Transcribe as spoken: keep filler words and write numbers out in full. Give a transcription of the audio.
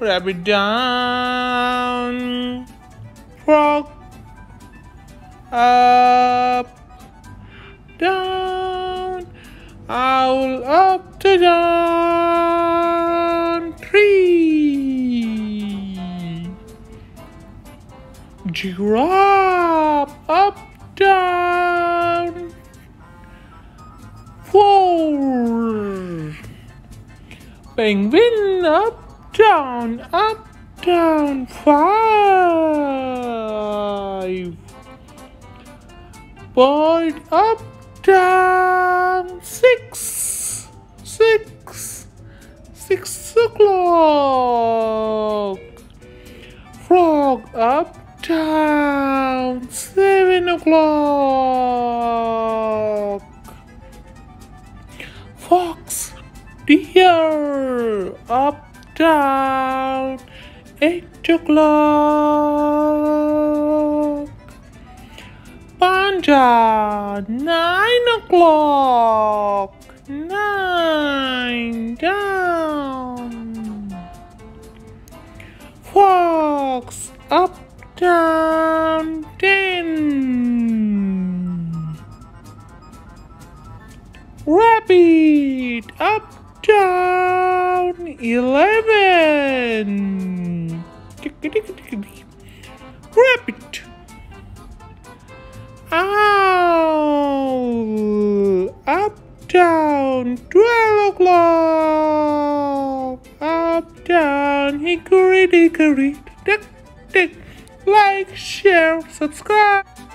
Rabbit down, frog up, down, owl up to down, three, giraffe up, down, four, penguin up, down, up, down, five, bird up, down, six, six, six o'clock, frog up, down, seven o'clock, fox, deer, up, down, eight o'clock, panda, nine o'clock, nine down, fox up, down, ten, rabbit up, down, eleven, rabbit, owl, up, down, twelve o'clock, up, down, hickory dickory, tick, tick, like, share, subscribe.